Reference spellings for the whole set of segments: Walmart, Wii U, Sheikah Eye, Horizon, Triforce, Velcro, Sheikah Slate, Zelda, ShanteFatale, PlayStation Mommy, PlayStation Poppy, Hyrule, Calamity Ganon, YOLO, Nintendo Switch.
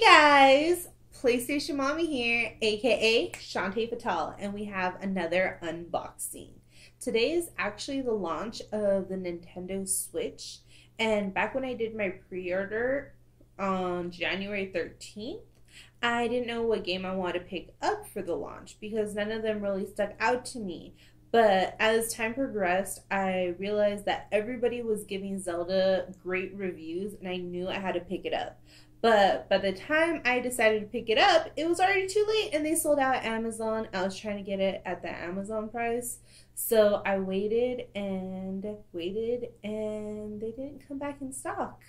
Hey guys, PlayStation Mommy here, aka ShanteFatale, and we have another unboxing. Today is actually the launch of the Nintendo Switch, and back when I did my pre-order on January 13th, I didn't know what game I wanted to pick up for the launch because none of them really stuck out to me. But as time progressed, I realized that everybody was giving Zelda great reviews and I knew I had to pick it up. But by the time I decided to pick it up, it was already too late and they sold out at Amazon. I was trying to get it at the Amazon price. So I waited and waited and they didn't come back in stock.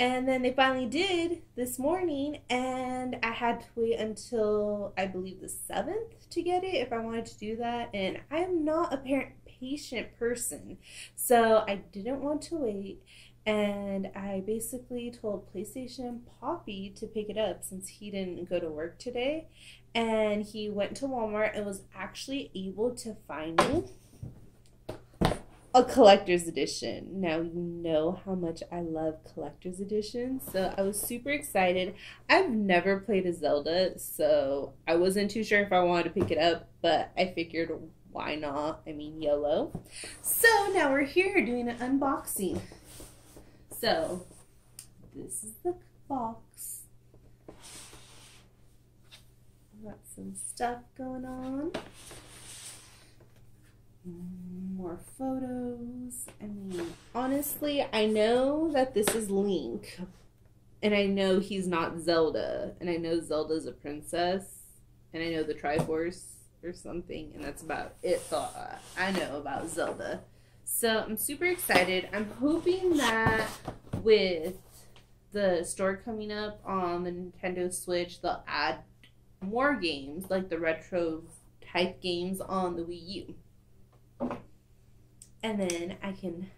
And then they finally did this morning, and I had to wait until I believe the 7th to get it if I wanted to do that. And I'm not a patient person, so I didn't want to wait. And I basically told PlayStation Poppy to pick it up since he didn't go to work today. And he went to Walmart and was actually able to find me a collector's edition. Now you know how much I love collector's editions, so I was super excited. I've never played a Zelda, so I wasn't too sure if I wanted to pick it up, but I figured why not? I mean, YOLO. So now we're here doing an unboxing. So this is the box. Got some stuff going on. More photos. I mean, honestly, I know that this is Link, and I know he's not Zelda, and I know Zelda's a princess, and I know the Triforce or something, and that's about it that I know about Zelda. So I'm super excited. I'm hoping that with the store coming up on the Nintendo Switch, they'll add more games, like the retro type games on the Wii U. And then I can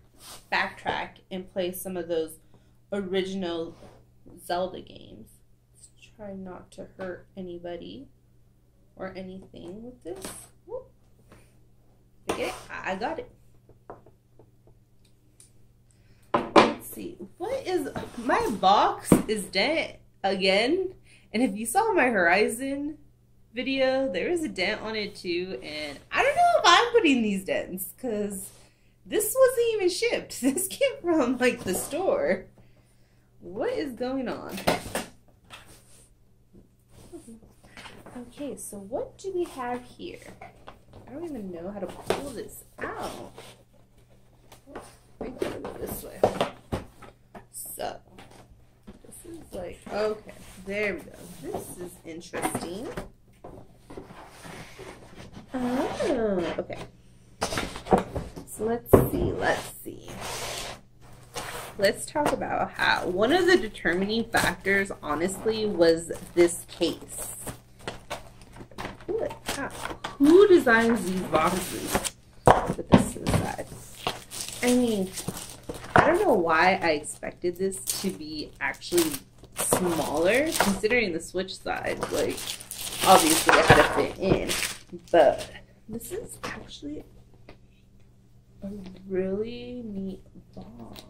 backtrack and play some of those original Zelda games. Let's try not to hurt anybody or anything with this. Whoop. Okay, I got it. Let's see. What is... My box is dent again. And if you saw my Horizon video, there is a dent on it too. And I don't know if I'm putting these dents because this wasn't even shipped. This came from like the store. What is going on? Okay, so what do we have here? I don't even know how to pull this out. I think I'll go this way. So this is like, okay, there we go. This is interesting. Oh, okay. So let's see. Let's talk about how one of the determining factors, honestly, was this case. Look, who designs these boxes? Put this to the side. I mean, I don't know why I expected this to be actually smaller, considering the Switch size. Like, obviously, it had to fit in. But this is actually a really neat box,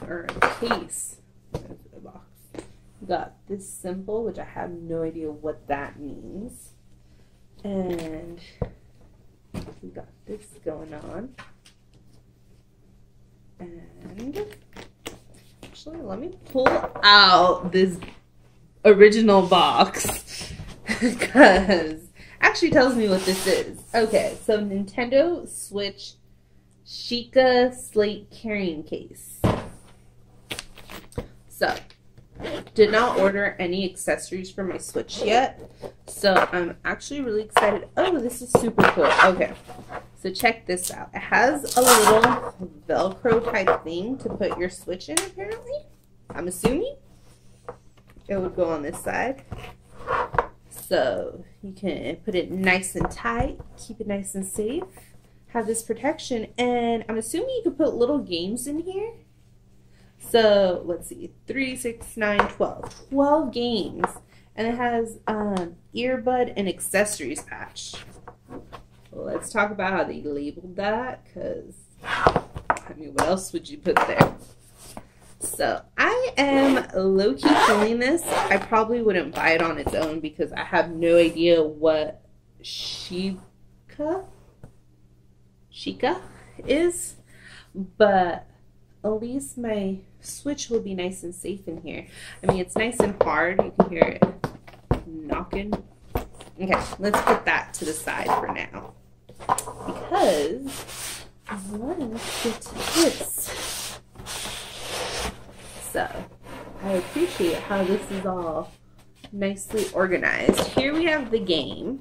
or a case. There's a box. We got this symbol, which I have no idea what that means. And we got this going on. And actually, let me pull out this original box, because actually tells me what this is. Okay, so Nintendo Switch Sheikah Slate carrying case. So, did not order any accessories for my Switch yet, so I'm actually really excited. Oh, this is super cool. Okay, so check this out. It has a little Velcro type thing to put your Switch in, apparently. I'm assuming it would go on this side. So you can put it nice and tight, keep it nice and safe, have this protection, and I'm assuming you could put little games in here. So let's see, 3, 6, 9, 12. 12 games, and it has earbud and accessories patch. Well, let's talk about how they labeled that, because, I mean, what else would you put there? So I am low-key feeling this. I probably wouldn't buy it on its own because I have no idea what Sheikah is, but at least my Switch will be nice and safe in here. I mean, it's nice and hard. You can hear it knocking. Okay, let's put that to the side for now because let's get to this. So I appreciate how this is all nicely organized. Here we have the game.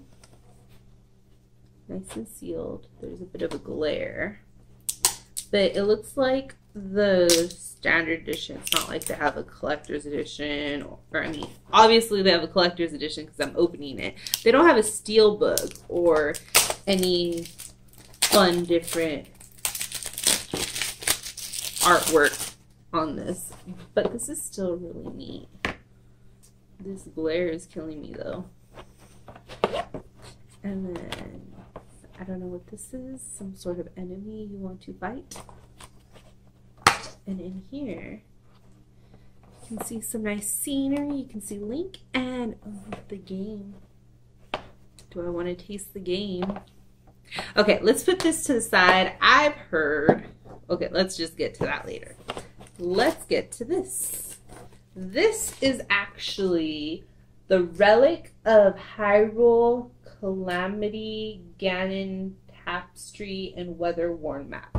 Nice and sealed. There's a bit of a glare, but it looks like the standard edition. It's not like they have a collector's edition, or I mean, obviously they have a collector's edition because I'm opening it. They don't have a steelbook or any fun different artwork on this, but this is still really neat. This glare is killing me though. And then I don't know what this is, some sort of enemy you want to fight. And in here, you can see some nice scenery, you can see Link, and oh, the game. Do I want to taste the game? Okay, let's put this to the side. I've heard, okay, let's just get to that later. Let's get to this. This is actually the relic of Hyrule, Calamity Ganon tapestry and weather-worn map.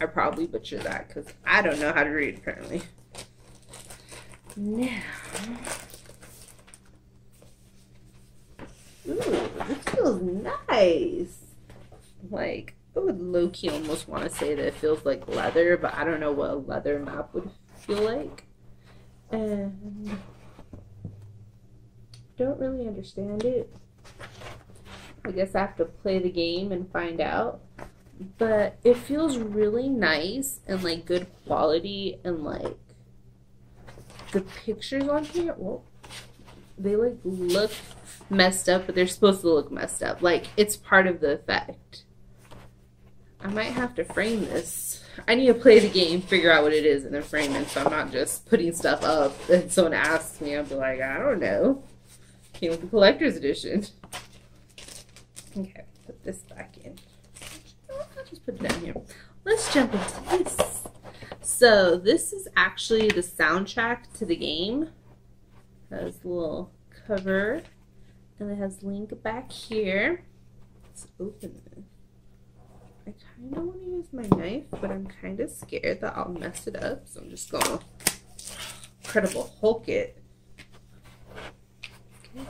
I probably butchered that because I don't know how to read apparently. Now, ooh, this feels nice. Like, I would low-key almost want to say that it feels like leather, but I don't know what a leather map would feel like. And don't really understand it. I guess I have to play the game and find out, but it feels really nice and like good quality, and like the pictures on here, well, they like look messed up, but they're supposed to look messed up. Like, it's part of the effect. I might have to frame this. I need to play the game, figure out what it is, and then frame it, so I'm not just putting stuff up and someone asks me, I'll be like, I don't know. Came with the collector's edition. Okay, put this back in. I'll just put it down here. Let's jump into this. So this is actually the soundtrack to the game. It has a little cover, and it has Link back here. Let's open this. I kind of want to use my knife, but I'm kind of scared that I'll mess it up, so I'm just going to Incredible Hulk it.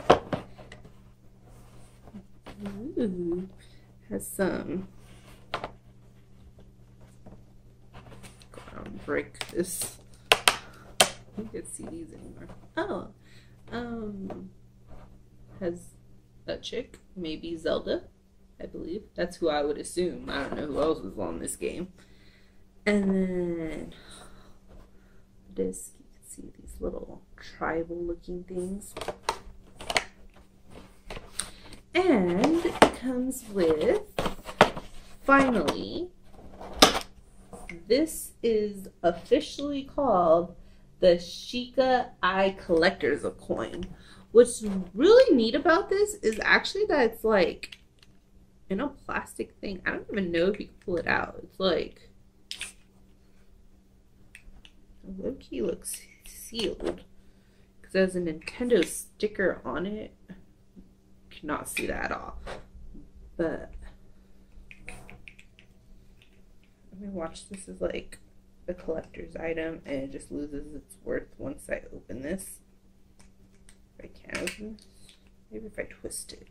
Okay. Ooh, has some. Go around and break this. You can't see these anymore. Oh, has that chick? Maybe Zelda, I believe. That's who I would assume. I don't know who else was on this game. And then this, you can see these little tribal-looking things. And it comes with, finally, this is officially called the Sheikah Eye Collector's Coin. What's really neat about this is actually that it's like in a plastic thing. I don't even know if you can pull it out. It's like, low-key looks sealed because there's a Nintendo sticker on it. Not see that at all, but I mean, watch, this is like a collector's item and it just loses its worth once I open this. If I can open this, maybe if I twist it.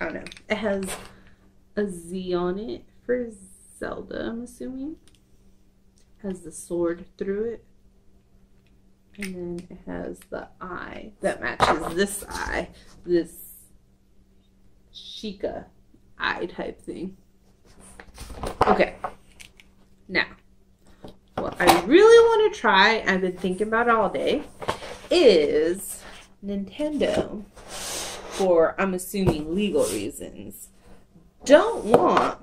I don't know. It has a Z on it for Zelda, I'm assuming. It has the sword through it. And then it has the eye that matches this eye, this Sheikah eye type thing. Okay, now, what I really want to try, I've been thinking about it all day, is Nintendo, for I'm assuming legal reasons, don't want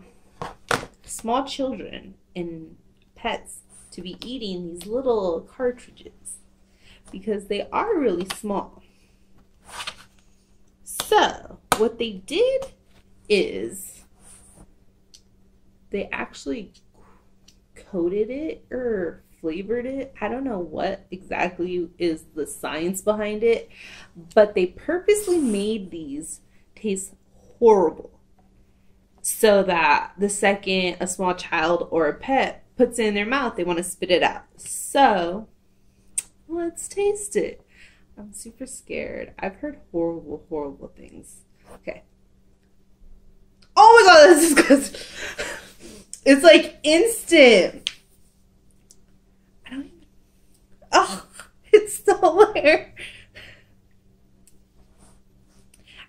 small children and pets to be eating these little cartridges because they are really small. So what they did is they actually coated it or flavored it. I don't know what exactly is the science behind it, but they purposely made these taste horrible so that the second a small child or a pet puts it in their mouth, they want to spit it out. So let's taste it. I'm super scared. I've heard horrible, horrible things. Okay. Oh my god, this is disgusting. It's like instant. I don't even. Oh, it's still there.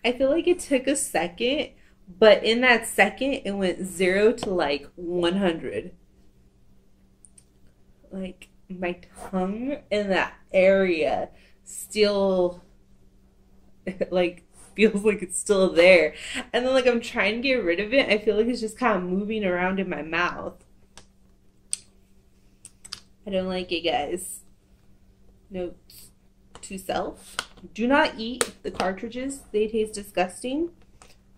I feel like it took a second, but in that second, it went 0 to like 100. Like my tongue in that area still like feels like it's still there, and then like I'm trying to get rid of it, I feel like it's just kind of moving around in my mouth. I don't like it, guys. Note to self: do not eat the cartridges. They taste disgusting.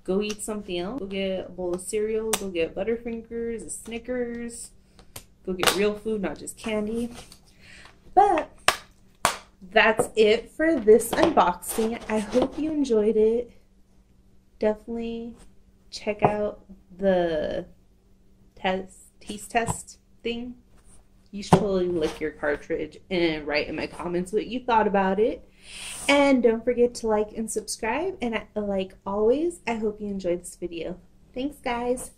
Go eat something else. Go get a bowl of cereal. Go get Butterfingers, Snickers. Go get real food, not just candy. But that's it for this unboxing. I hope you enjoyed it. Definitely check out the taste test thing. You should totally lick your cartridge and write in my comments what you thought about it. And don't forget to like and subscribe. And like always, I hope you enjoyed this video. Thanks, guys.